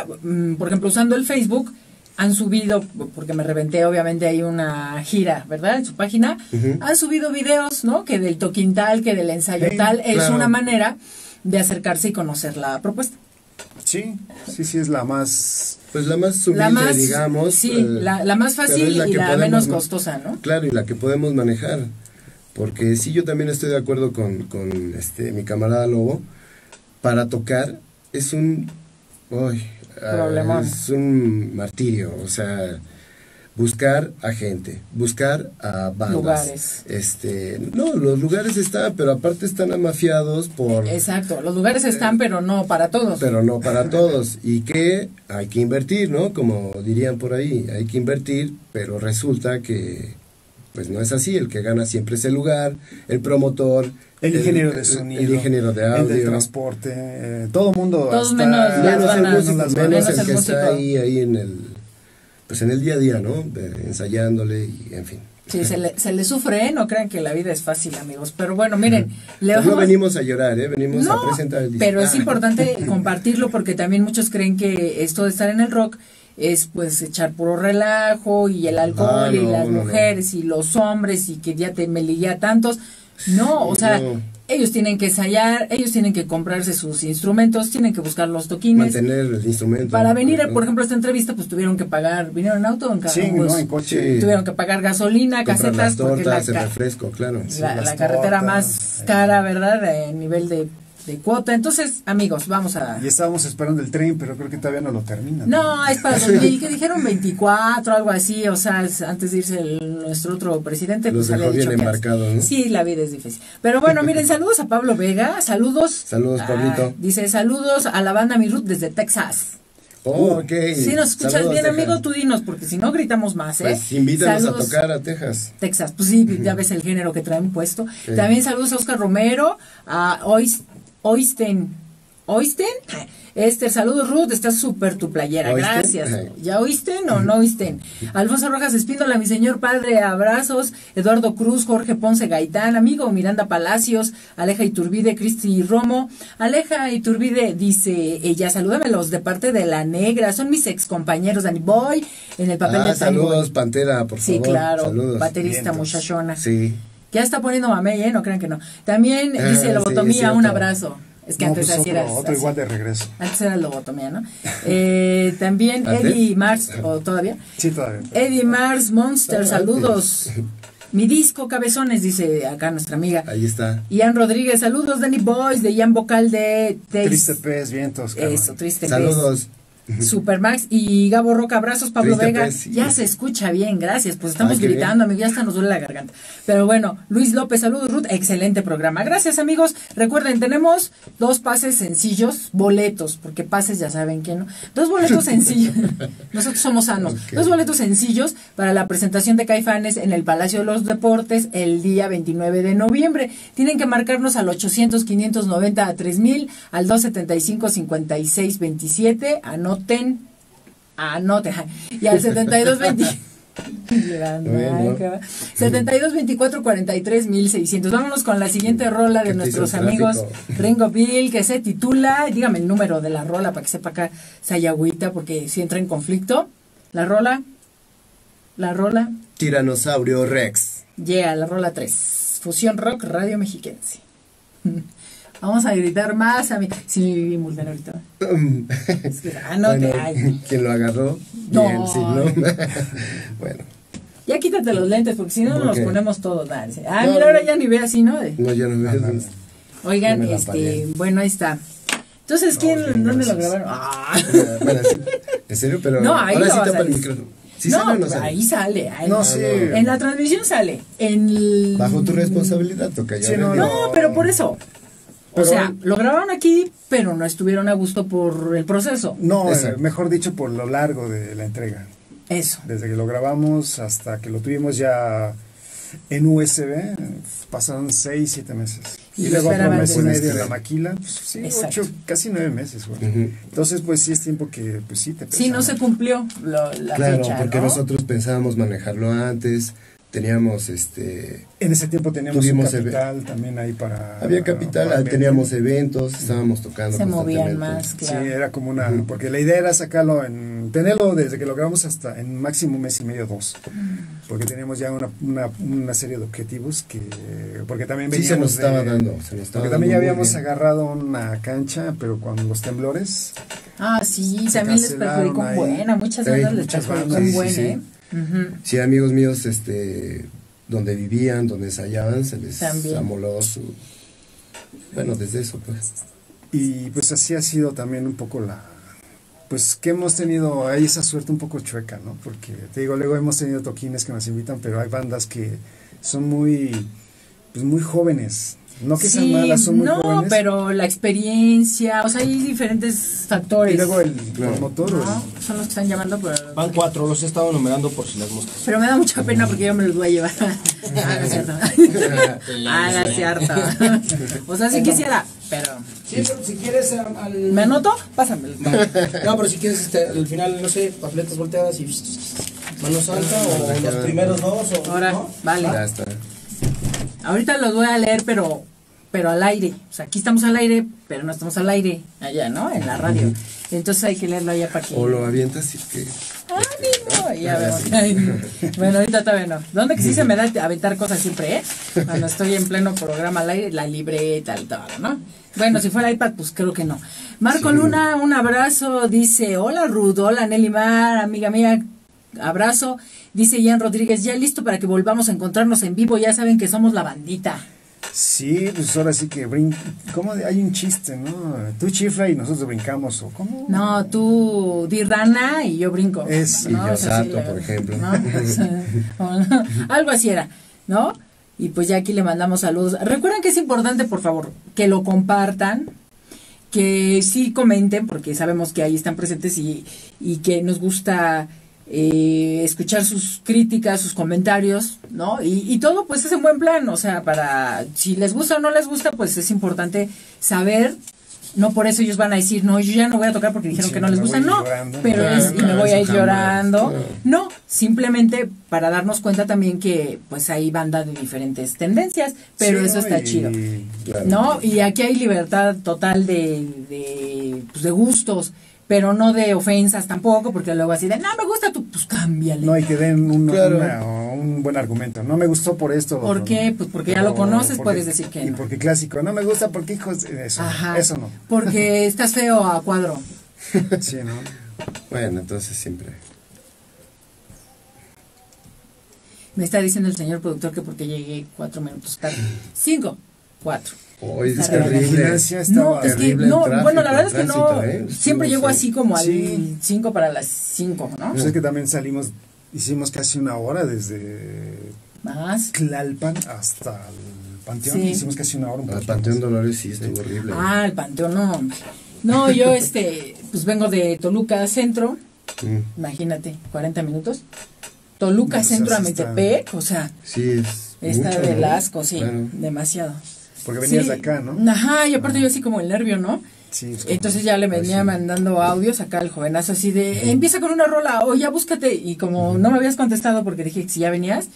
por ejemplo, usando el Facebook, han subido, porque me reventé, obviamente hay una gira, ¿verdad? En su página, uh-huh. han subido videos, ¿no? Que del toquín tal, que del ensayo sí, tal, claro. Es una manera de acercarse y conocer la propuesta. Sí, sí, sí, es la más... Pues la más humilde, la más, digamos. Sí, eh, la, la más fácil la y la podemos, menos costosa, ¿no? Claro, y la que podemos manejar. Porque sí, yo también estoy de acuerdo con, con este mi camarada Lobo. Para tocar es un... Uy, ah, es un martirio, o sea... Buscar a gente, buscar a bandas. Lugares. Este, no, los lugares están, pero aparte están amafiados por... Exacto, los lugares están, eh, pero no para todos. Pero no para todos, y que hay que invertir, ¿no? Como dirían por ahí, hay que invertir, pero resulta que pues no es así, el que gana siempre es el lugar, el promotor... El ingeniero el, de sonido, el ingeniero de audio, el de transporte, eh, todo mundo... Todos menos, menos, el músico, menos, menos el, el que músico. Está ahí, ahí en el... Pues en el día a día, ¿no? De, ensayándole y en fin. Sí, se le, se le sufre, ¿eh? No crean que la vida es fácil, amigos. Pero bueno, miren. Le vamos... No venimos a llorar, ¿eh? Venimos no, a presentar el disco. Pero es importante compartirlo porque también muchos creen que esto de estar en el rock es pues echar puro relajo y el alcohol ah, no, y las no, mujeres no. y los hombres y que ya te me ligué a tantos. No, o sea... No. Ellos tienen que ensayar, ellos tienen que comprarse sus instrumentos, tienen que buscar los toquines. Mantener el instrumento. Para venir, a, por ejemplo, a esta entrevista, pues tuvieron que pagar, vinieron en auto o en carro. Sí, pues, no, en coche. Tuvieron que pagar gasolina, comprar casetas. Las tortas, porque la, el refresco, claro. La, sí, la tortas, carretera más cara, ¿verdad? A nivel de de cuota. Entonces, amigos, vamos a... Y estábamos esperando el tren, pero creo que todavía no lo terminan. No, no, es para dormir, que dijeron veinticuatro, algo así, o sea, es, antes de irse el, nuestro otro presidente. Los pues, dejó bien embarcados, ¿no? Sí, la vida es difícil. Pero bueno, miren, saludos a Pablo Vega, saludos. Saludos, a, Pablito. Dice, saludos a la banda Mi Ruth desde Texas. Oh, ok. Si nos escuchas saludos, bien, amigo, tú dinos, porque si no gritamos más, ¿eh? Pues invítanos saludos a tocar a Texas. Texas, pues sí, ya ves el género que traen puesto. Okay. También saludos a Oscar Romero, a Ois, Oisten, Oisten, Esther, saludos Ruth, está súper tu playera, ¿Oisten? Gracias. ¿Ya oísten o no oísten? Alfonso Rojas Espíndola, mi señor padre, abrazos. Eduardo Cruz, Jorge Ponce Gaitán, amigo Miranda Palacios, Aleja Iturbide, Cristi Romo. Aleja Iturbide dice, ella, salúdamelos de parte de La Negra, son mis excompañeros Danny Boy, en el papel ah, de saludos, Boy. Pantera, por favor. Sí, claro, saludos. Baterista, vientos. Muchachona. Sí. Ya está poniendo mamey, ¿eh? No crean que no. También eh, dice Lobotomía, sí, un abrazo. Es que no, antes pues así era. Otro así. Igual de regreso. Antes era Lobotomía, ¿no? eh, también Eddie Mars, ¿o todavía? Sí, todavía. Eddie Mars, Monster, saludos. Mi disco, cabezones, dice acá nuestra amiga. Ahí está. Ian Rodríguez, saludos. Danny Boys, de Ian Vocal de... Tex. Triste Pez, vientos. Cabrón. Eso, Triste saludos. Pez. Supermax y Gabo Roca, abrazos. Pablo Triste Vega, Pez, sí. Ya se escucha bien, gracias. Pues estamos ah, gritando, bien. Amigo, ya hasta nos duele la garganta. Pero bueno, Luis López, saludos, Ruth, excelente programa. Gracias, amigos. Recuerden, tenemos dos pases sencillos, boletos, porque pases ya saben que no. Dos boletos sencillos, nosotros somos sanos. Okay. Dos boletos sencillos para la presentación de Caifanes en el Palacio de los Deportes el día veintinueve de noviembre. Tienen que marcarnos al ochocientos, quinientos noventa, tres mil, al doscientos setenta y cinco, cincuenta y seis, veintisiete, a no Anoten, anoten, y al setenta y dos, veinte, setenta y dos, veinticuatro, cuarenta y tres, mil seiscientos. Vámonos con la siguiente rola de nuestros amigos Ringo Vil, que se titula, dígame el número de la rola para que sepa acá Sayagüita, porque si entra en conflicto, la rola, la rola. Tiranosaurio Rex. Yeah, la rola tres, Fusión Rock, Radio Mexiquense. Vamos a gritar más a mí. Sí, me viví multando ahorita. Es que, ah, no bueno, te hay. ¿Quién lo agarró? No. Bien, sí, ¿no? Bueno. Ya quítate los lentes, porque si no nos los ponemos todos. Ah, no, mira, ahora ya ni ve así, ¿no? No, ya no veo así. No. Oigan, este, palé. Bueno, ahí está. Entonces, ¿quién, no, bien, dónde gracias. Lo grabaron? Ah. Bueno, sí. En serio, pero no, ahí ahora sí tapa el micrófono. ¿Sí no, sale o no sale? Ahí sale. Ahí no, no sé. En la transmisión sale. En el... Bajo tu responsabilidad, toca yo. Sí, no, no, pero por eso. Pero, o sea, lo grabaron aquí, pero no estuvieron a gusto por el proceso. No, eh, mejor dicho, por lo largo de la entrega. Eso. Desde que lo grabamos hasta que lo tuvimos ya en U S B, pasaron seis, siete meses. Y, y luego otro mes y medio en la maquila, pues, sí, ocho, casi nueve meses. Güey. Uh-huh. Entonces, pues sí es tiempo que, pues sí, te pesa, sí, no, no se cumplió lo, la claro, fecha, porque ¿no? Nosotros pensábamos manejarlo antes... Teníamos este... En ese tiempo teníamos un capital también ahí para... Había capital, para teníamos eventos, estábamos tocando se movían más, claro. Sí, era como una... Uh-huh. Porque la idea era sacarlo en... Tenerlo desde que lo grabamos hasta en máximo mes y medio, dos. Uh-huh. Porque teníamos ya una, una, una serie de objetivos que... Porque también veníamos sí, se nos estaba de, dando. Se nos estaba porque dando también ya habíamos bien. Agarrado una cancha, pero con los temblores... Ah, sí, también les perjudicó un buen, a muchas bandas les perjudicó un buen, ¿eh? Uh-huh. Sí, amigos míos, este, donde vivían, donde ensayaban, se les también. Amoló su... Bueno, desde eso, pues. Y pues así ha sido también un poco la... Pues que hemos tenido, hay esa suerte un poco chueca, ¿no? Porque, te digo, luego hemos tenido toquines que nos invitan, pero hay bandas que son muy, pues muy jóvenes. No que sí, sean malas, son muy no, jóvenes. No, pero la experiencia, o sea, hay diferentes factores. Y luego el promotor. Claro. No, el... son los que están llamando. Por el... Van cuatro, los he estado numerando por si las moscas. Pero me da mucha pena porque yo me los voy a llevar. Ah, no es cierto. Ah, no es cierto. O sea, si sí quisiera, pero... Sí, pero si quieres al... ¿Me anoto? Pásamelo. No, no pero si quieres este, al final, no sé, papeletas volteadas y... Manos altas o los claro. primeros dos o... Ahora, ¿no? Vale. Ya está. Ahorita los voy a leer, pero pero al aire. O sea, aquí estamos al aire, pero no estamos al aire allá, ¿no? En la radio. Entonces hay que leerlo allá para que... O lo avientas y que... ¡Ah, no! Ya vemos. Bueno, ahorita todavía no. ¿Dónde que sí se me da aventar cosas siempre, eh? Cuando estoy en pleno programa al aire, la libreta, el todo, ¿no? Bueno, si fuera iPad, pues creo que no. Marco sí. Luna, un abrazo. Dice, hola, Ruth. Hola, Nelly Mar, amiga mía. Abrazo, dice Ian Rodríguez, ya listo para que volvamos a encontrarnos en vivo, ya saben que somos la bandita. Sí, pues ahora sí que brin... ¿Cómo? Hay un chiste, ¿no? Tú chifla y nosotros brincamos, ¿o cómo? No, tú di rana y yo brinco. Es, ¿no? Y yo salto, por ejemplo. ¿No? O sea, o no. Algo así era, ¿no? Y pues ya aquí le mandamos saludos. Recuerden que es importante, por favor, que lo compartan, que sí comenten, porque sabemos que ahí están presentes y, y que nos gusta... Eh, escuchar sus críticas, sus comentarios, ¿no? Y, y todo pues es en buen plan, o sea, para si les gusta o no les gusta, pues es importante saber, no por eso ellos van a decir, no, yo ya no voy a tocar porque dijeron sí, que no les gusta, no, llorando, pero es, y me voy a ir llorando, sí. No, simplemente para darnos cuenta también que pues hay bandas de diferentes tendencias, pero sí, eso está y, chido, claro. ¿No? Y aquí hay libertad total de, de, pues, de gustos, pero no de ofensas tampoco, porque luego así de, no, me gusta tú, pues cámbiale. No, y que den un, claro. una, un buen argumento, no me gustó por esto. ¿Por no, qué? Pues porque ya lo conoces, porque, puedes decir que no. Y porque clásico, no me gusta porque hijos, eso, ajá, eso no. Porque estás feo a cuadro. Sí, ¿no? Bueno, entonces siempre. Me está diciendo el señor productor que porque llegué cuatro minutos tarde. Cinco, cuatro. Oh, es terrible. No, es que, no, tráfico, bueno, la verdad es que tránsito, no, eh, siempre llego así como sí. al cinco para las cinco, ¿no? Pues es que también salimos, hicimos casi una hora desde ¿más? Tlalpan hasta el Panteón, sí. Hicimos casi una hora. Un el Panteón Dolores sí estuvo horrible. Ah, el Panteón no, no, yo este, pues vengo de Toluca Centro, mm. imagínate, cuarenta minutos, Toluca no, Centro a Metepec, o sea, sí, es está mucho, de Velasco, sí, claro. Demasiado. Porque venías sí. de acá, ¿no? Ajá, y aparte ah. yo así como el nervio, ¿no? Sí. Entonces ya le venía sí. mandando audios acá al jovenazo así de, sí. empieza con una rola, o ya búscate, y como uh-huh. no me habías contestado porque dije que si ya venías,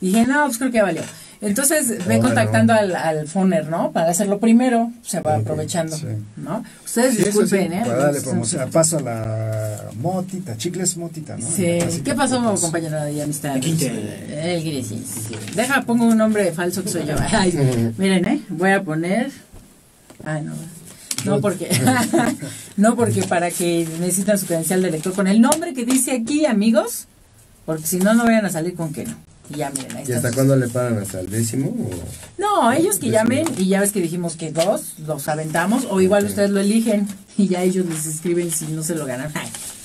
dije, no, pues creo que ya valió. Entonces oh, ve contactando no. al, al foner, ¿no? Para hacerlo primero, se va okay, aprovechando, sí. ¿no? Ustedes sí, disculpen, sí, ¿eh? Para darle promoción, paso a la motita, chicles motita, ¿no? Sí. Así ¿qué pasó, putas? Compañera de amistad? Aquí te... El gris, sí, sí. Deja, pongo un nombre falso que soy yo. Ay, mm. Miren, ¿eh? Voy a poner... Ay, no... No porque, no porque para que necesitan su credencial de lector con el nombre que dice aquí, amigos, porque si no, no vayan a salir con que no. Y ya miren, ahí ¿y hasta cuándo le paran? ¿Hasta el décimo? O no, ellos que décimo. Llamen y ya ves que dijimos que dos, los aventamos o igual okay. ustedes lo eligen y ya ellos les escriben si no se lo ganan.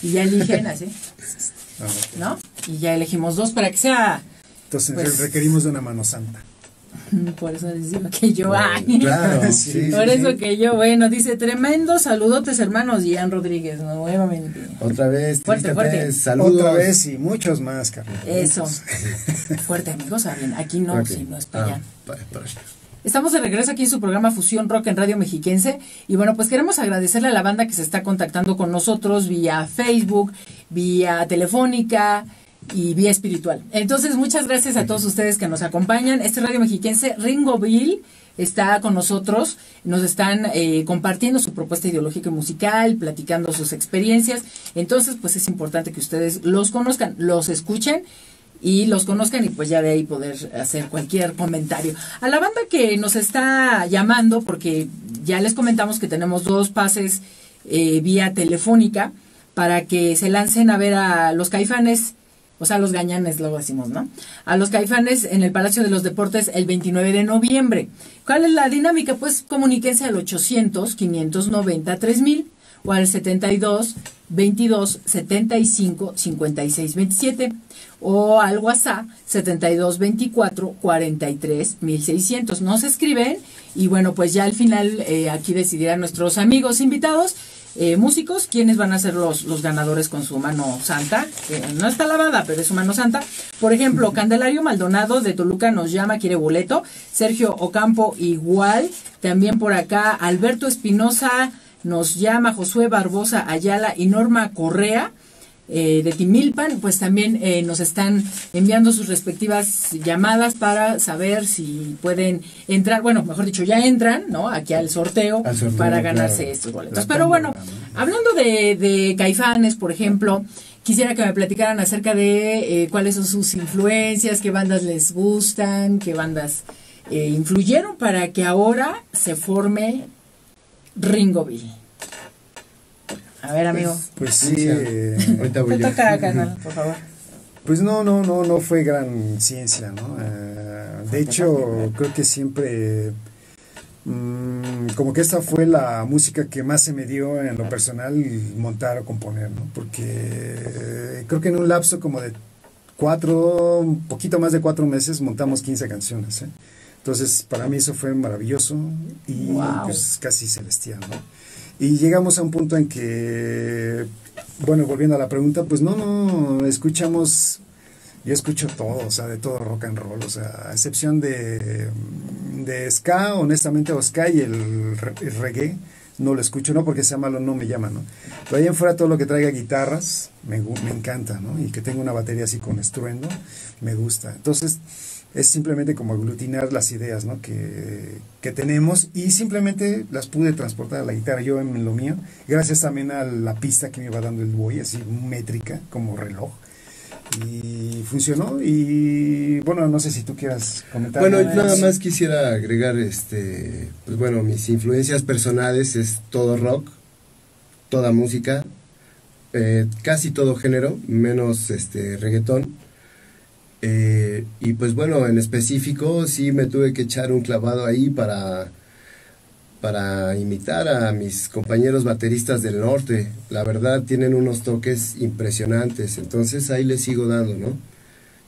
Y ya eligen así, ¿no? Y ya elegimos dos para que sea... Entonces pues, requerimos de una mano santa. Por eso les digo que yo, bueno, ay, claro, sí, por sí, eso sí. que yo, bueno, dice, tremendo, saludotes hermanos, Ian Rodríguez, nuevamente. Otra vez, fuerte, fuerte. Saludos. Otra vez y muchos más, Carlos. Eso, fuerte amigos, hablen, aquí no, okay. si no es para allá. Ah, estamos de regreso aquí en su programa Fusión Rock en Radio Mexiquense y bueno, pues queremos agradecerle a la banda que se está contactando con nosotros vía Facebook, vía telefónica, y vía espiritual. Entonces, muchas gracias a todos ustedes que nos acompañan. Este Radio Mexiquense, Ringo Vil, está con nosotros. Nos están eh, compartiendo su propuesta ideológica y musical, platicando sus experiencias. Entonces, pues es importante que ustedes los conozcan, los escuchen y los conozcan y pues ya de ahí poder hacer cualquier comentario. A la banda que nos está llamando, porque ya les comentamos que tenemos dos pases eh, vía telefónica para que se lancen a ver a los Caifanes. O sea, los gañanes, luego decimos, ¿no? A los Caifanes en el Palacio de los Deportes el veintinueve de noviembre. ¿Cuál es la dinámica? Pues comuníquense al ochocientos, quinientos noventa, tres mil o al setenta y dos, veintidós, setenta y cinco, cincuenta y seis, veintisiete o al WhatsApp setenta y dos, veinticuatro, cuarenta y tres, mil seiscientos. Nos escriben y bueno, pues ya al final eh, aquí decidirán nuestros amigos invitados. Eh, músicos, quienes van a ser los, los ganadores con su mano santa, eh, no está lavada, pero es su mano santa. Por ejemplo, Candelario Maldonado de Toluca nos llama, quiere boleto. Sergio Ocampo igual, también por acá Alberto Espinosa nos llama, Josué Barbosa Ayala y Norma Correa eh, de Timilpan, pues también eh, nos están enviando sus respectivas llamadas para saber si pueden entrar, bueno, mejor dicho, ya entran, ¿no? Aquí al sorteo, al sorteo para ganarse claro. estos boletos. Pero bueno, hablando de, de Caifanes, por ejemplo, quisiera que me platicaran acerca de eh, cuáles son sus influencias, qué bandas les gustan, qué bandas eh, influyeron para que ahora se forme Ringo Vil. A ver, amigo. Pues, pues sí, eh, ahorita voy. Te toca, canal, por favor. Pues no, no, no, no fue gran ciencia, ¿no? Eh, de hecho, creo que siempre, mmm, como que esta fue la música que más se me dio en lo personal montar o componer, ¿no? Porque eh, creo que en un lapso como de cuatro, un poquito más de cuatro meses, montamos quince canciones, ¿eh? Entonces, para mí eso fue maravilloso y wow, pues casi celestial, ¿no? Y llegamos a un punto en que, bueno, volviendo a la pregunta, pues no, no, escuchamos, yo escucho todo, o sea, de todo rock and roll, o sea, a excepción de, de ska, honestamente, o ska y el, re, el reggae, no lo escucho, no porque sea malo, no me llama, ¿no? Pero ahí en fuera todo lo que traiga guitarras, me, me encanta, ¿no? Y que tenga una batería así con estruendo, me gusta. Entonces, es simplemente como aglutinar las ideas, ¿no? que, que tenemos y simplemente las pude transportar a la guitarra, yo en lo mío, gracias también a la pista que me iba dando el Boy, así métrica, como reloj, y funcionó. Y bueno, no sé si tú quieras comentar. Bueno, yo nada más quisiera agregar, este, pues bueno, mis influencias personales es todo rock, toda música, eh, casi todo género, menos este reggaetón. Eh, y pues bueno, en específico sí me tuve que echar un clavado ahí para, para imitar a mis compañeros bateristas del norte. La verdad tienen unos toques impresionantes, entonces ahí les sigo dando, ¿no?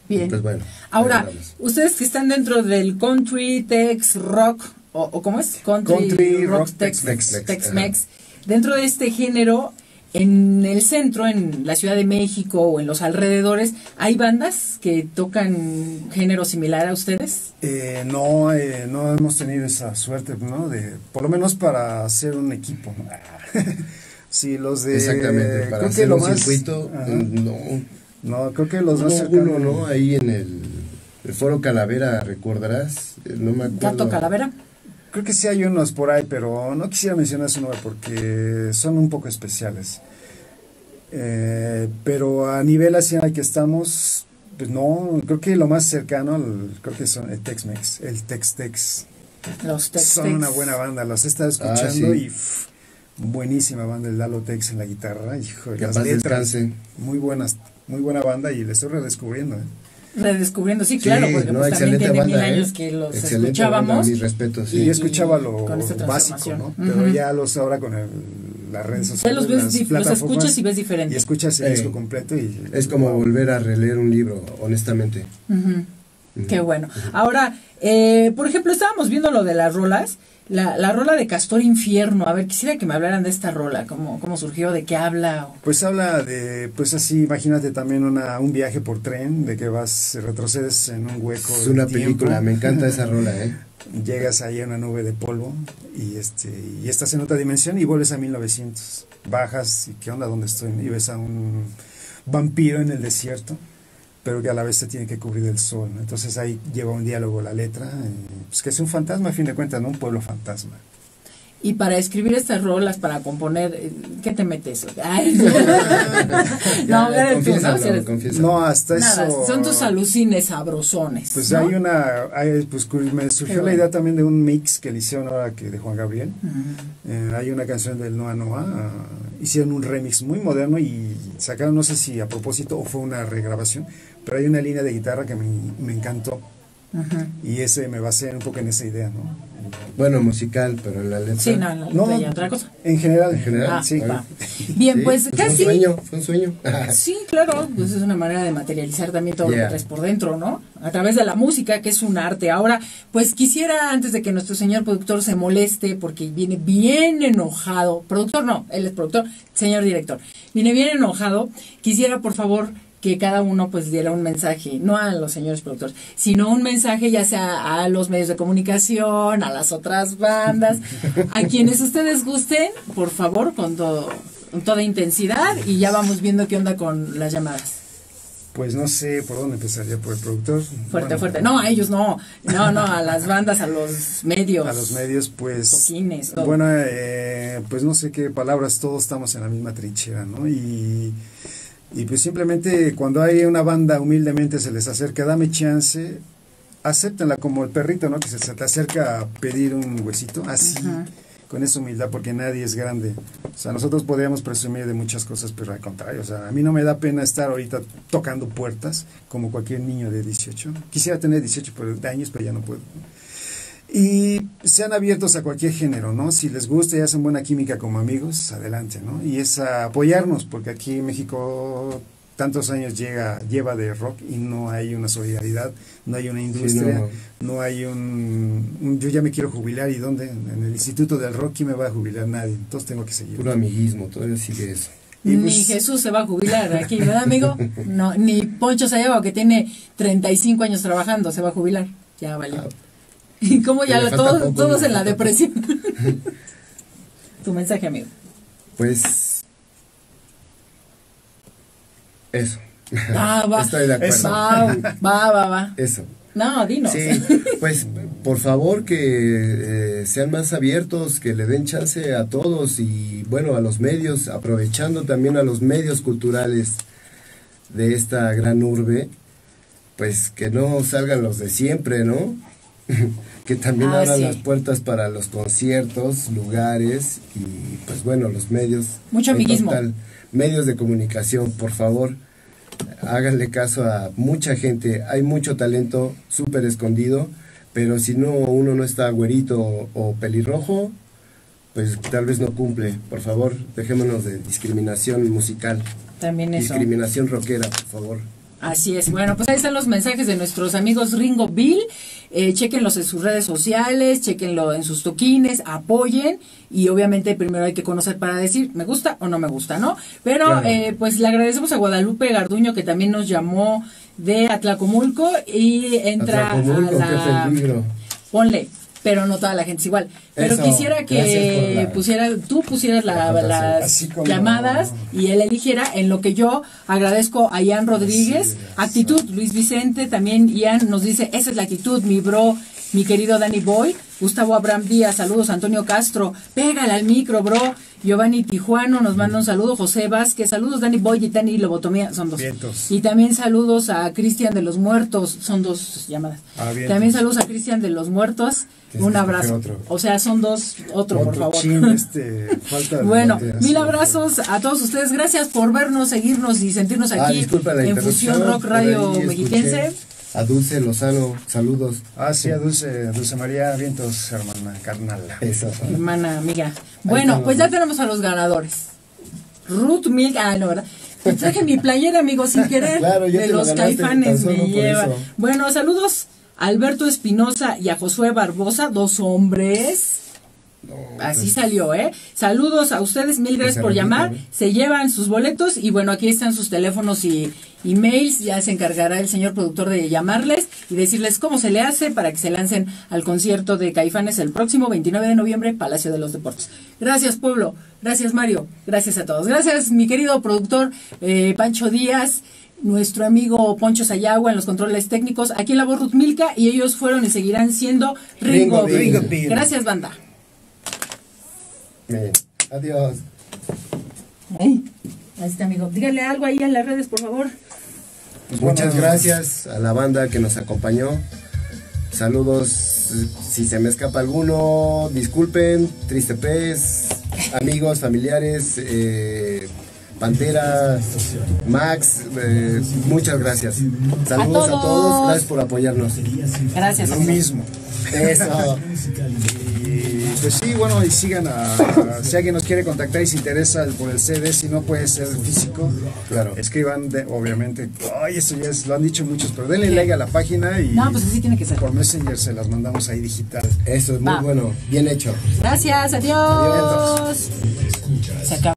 Bien. Y pues bueno, ahora, ustedes que están dentro del country, tex, rock, o, o ¿cómo es? Country, country rock, rock tex-mex, tex-mex. Dentro de este género, en el centro, en la Ciudad de México o en los alrededores, ¿hay bandas que tocan género similar a ustedes? Eh, no, eh, no hemos tenido esa suerte, ¿no? De, por lo menos para hacer un equipo. Sí, los de... Exactamente, para creo hacer que lo un más, circuito, ajá, no. No, creo que los más cercanos. Uno, ¿no? Ahí en el, el Foro Calavera, ¿recordarás? No me acuerdo. ¿Gato Calavera? Creo que sí hay unos por ahí, pero no quisiera mencionar su nombre porque son un poco especiales. Eh, pero a nivel hacia el que estamos, pues no, creo que lo más cercano, el, creo que son el Tex-Mex, el Tex-Tex. Los Tex-Tex. Son una buena banda, los he estado escuchando, ah, sí, y pff, buenísima banda, el Dalo Tex en la guitarra, hijo, las letras, muy buenas, muy buena banda y le estoy redescubriendo, ¿eh? Redescubriendo, sí, claro, sí, porque no, pues, también tiene banda, mil años eh, que los escuchábamos. Banda, mis respetos, sí. Y yo escuchaba lo básico, ¿no? Uh-huh. Pero ya los ahora con el, las redes sociales, ya los, ves, los escuchas y ves diferente. Y escuchas el eh, disco completo y... Es como wow, volver a releer un libro, honestamente. Uh-huh. Uh-huh. Qué bueno. Uh-huh. Ahora, eh, por ejemplo, estábamos viendo lo de las rolas, la, la rola de Castor Infierno. A ver, quisiera que me hablaran de esta rola, cómo, cómo surgió, de qué habla. O... Pues habla de, pues así, imagínate también una, un viaje por tren, de que vas, retrocedes en un hueco. Es una película, me encanta esa rola, ¿eh? Llegas ahí a una nube de polvo y, este, y estás en otra dimensión y vuelves a mil novecientos. Bajas y qué onda, dónde estoy, y ves a un vampiro en el desierto, pero que a la vez se tiene que cubrir del sol, ¿no? Entonces ahí lleva un diálogo la letra, pues que es un fantasma, a fin de cuentas, ¿no? Un pueblo fantasma. Y para escribir estas rolas, para componer, ¿qué te metes? Ay, no, no, no, eres tú, ¿no? Si eres... no, hasta nada, eso... Son tus alucines sabrosones. Pues ¿no? Hay una... Hay, pues me surgió bueno, la idea también de un mix que le hicieron ahora que de Juan Gabriel. Uh-huh. eh, hay una canción del Noa Noa. Uh, hicieron un remix muy moderno y sacaron, no sé si a propósito o fue una regrabación, pero hay una línea de guitarra que me, me encantó. Ajá. Y ese me basé un poco en esa idea, ¿no? Bueno, musical, pero en la letra. Sí, no, en la letra, no, y otra cosa. En general, en general, ah, sí. Va. Bien, sí, pues, pues casi. Fue un sueño, fue un sueño. Sí, claro, pues es una manera de materializar también todo, yeah, lo que traes por dentro, ¿no? A través de la música, que es un arte. Ahora, pues quisiera, antes de que nuestro señor productor se moleste, porque viene bien enojado, productor no, él es productor, señor director, viene bien enojado, quisiera, por favor, que cada uno pues diera un mensaje, no a los señores productores, sino un mensaje ya sea a los medios de comunicación, a las otras bandas, a quienes ustedes gusten, por favor, con, todo, con toda intensidad, y ya vamos viendo qué onda con las llamadas. Pues no sé por dónde empezaría, por el productor. Fuerte, bueno, fuerte. No, a ellos no. No, no, a las bandas, a los medios. A los medios, pues... Toquines, todo. Bueno, eh, pues no sé qué palabras, todos estamos en la misma trinchera, ¿no? Y... Y pues simplemente cuando hay una banda humildemente se les acerca, dame chance, acéptenla como el perrito, ¿no? Que se te acerca a pedir un huesito, así. Ajá. con esa humildad, porque nadie es grande. O sea, nosotros podríamos presumir de muchas cosas, pero al contrario, o sea, a mí no me da pena estar ahorita tocando puertas como cualquier niño de dieciocho. Quisiera tener dieciocho años, pero ya no puedo. Y sean abiertos a cualquier género, ¿no? Si les gusta y hacen buena química como amigos, adelante, ¿no? Y es a apoyarnos, porque aquí en México tantos años llega, lleva de rock y no hay una solidaridad, no hay una industria, sí, no. no hay un, un... Yo ya me quiero jubilar, ¿y dónde? En el Instituto del Rock, ¿quién me va a jubilar? Nadie, entonces tengo que seguir. Puro amiguismo, todavía sigue eso. Y pues, ni Jesús se va a jubilar aquí, ¿verdad, amigo? No, ni Poncho Sayagua, que tiene treinta y cinco años trabajando, se va a jubilar, ya valió. Ah. Y como ya todos, poco, todos en la depresión. Tu mensaje, amigo. Pues eso. Ah, va. Estoy de acuerdo. Eso. Va, va, va, va. Eso. No, dinos. Sí, pues por favor que eh, sean más abiertos, que le den chance a todos y bueno, a los medios, aprovechando también a los medios culturales de esta gran urbe, pues que no salgan los de siempre, ¿no? Que también ah, abran sí. las puertas para los conciertos, lugares y pues bueno, los medios. Mucho amiguismo. Total, medios de comunicación, por favor, háganle caso a mucha gente. Hay mucho talento súper escondido, pero si no uno no está güerito o, o pelirrojo, pues tal vez no cumple. Por favor, dejémonos de discriminación musical. También eso. Discriminación rockera, por favor. Así es, bueno, pues ahí están los mensajes de nuestros amigos Ringo Vil, eh, chequenlos en sus redes sociales, chequenlo en sus toquines, apoyen y obviamente primero hay que conocer para decir me gusta o no me gusta, ¿no? Pero claro. eh, pues le agradecemos a Guadalupe Garduño que también nos llamó de Atlacomulco y entra Atlacomulco, a la... Ponle. Pero no toda la gente es igual. Pero eso, quisiera que la, pusiera, tú pusieras la, la las como, llamadas y él eligiera, en lo que yo agradezco a Ian Rodríguez. Sí, actitud, sí. Luis Vicente, también Ian nos dice, esa es la actitud, mi bro, mi querido Danny Boy. Gustavo Abraham Díaz, saludos. Antonio Castro, pégale al micro, bro. Giovanni Tijuano nos manda un saludo. José Vázquez, saludos. Danny Boy y Danny Lobotomía, son dos. Vientos. Y también saludos a Cristian de los Muertos, son dos llamadas. Ah, también saludos a Cristian de los Muertos. Un abrazo. O sea, son dos, otro, otro por favor. Chin, este, falta bueno, mil abrazos a todos ustedes. Gracias por vernos, seguirnos y sentirnos aquí ah, en Fusión Rock Radio Mexiquense. A Dulce Lozano, saludos. Ah, sí, a Dulce, Dulce María Vientos, hermana, carnal. Eso. Hermana, amiga. Bueno, pues ya tenemos a los ganadores. Ruth Milca, ah, no, ¿verdad? Te traje mi playera, amigo, sin querer. Claro, de los lo ganaste, Caifanes me lleva. Eso. Bueno, saludos a Alberto Espinosa y a Josué Barbosa, dos hombres. No, así pues, salió, ¿eh? Saludos a ustedes, mil gracias por llamar. Bien. Se llevan sus boletos y bueno, aquí están sus teléfonos y emails. Ya se encargará el señor productor de llamarles y decirles cómo se le hace para que se lancen al concierto de Caifanes el próximo veintinueve de noviembre, Palacio de los Deportes. Gracias, pueblo. Gracias, Mario. Gracias a todos. Gracias, mi querido productor eh, Pancho Díaz. Nuestro amigo Poncho Sayagua en los controles técnicos. Aquí en la voz Ruth Milca y ellos fueron y seguirán siendo Ringo Vil. Gracias, banda. Bien. Adiós. Ay, ahí está, amigo. Dígale algo ahí en las redes, por favor. Pues muchas gracias a la banda que nos acompañó. Saludos. Si se me escapa alguno, disculpen. Triste Pez, amigos, familiares, eh, Pantera, Max. Eh, muchas gracias. Saludos a todos. a todos. Gracias por apoyarnos. Gracias. Lo mismo. Eso. Pues sí, bueno, y sigan a, a, si alguien nos quiere contactar y se interesa por el C D, si no puede ser físico, claro, escriban, de, obviamente, ay, eso ya es, lo han dicho muchos, pero denle like a la página y no, pues así tiene que ser. Por Messenger se las mandamos ahí digital. Eso es muy Va. bueno, bien hecho. Gracias, adiós. Adiós. Se acabó.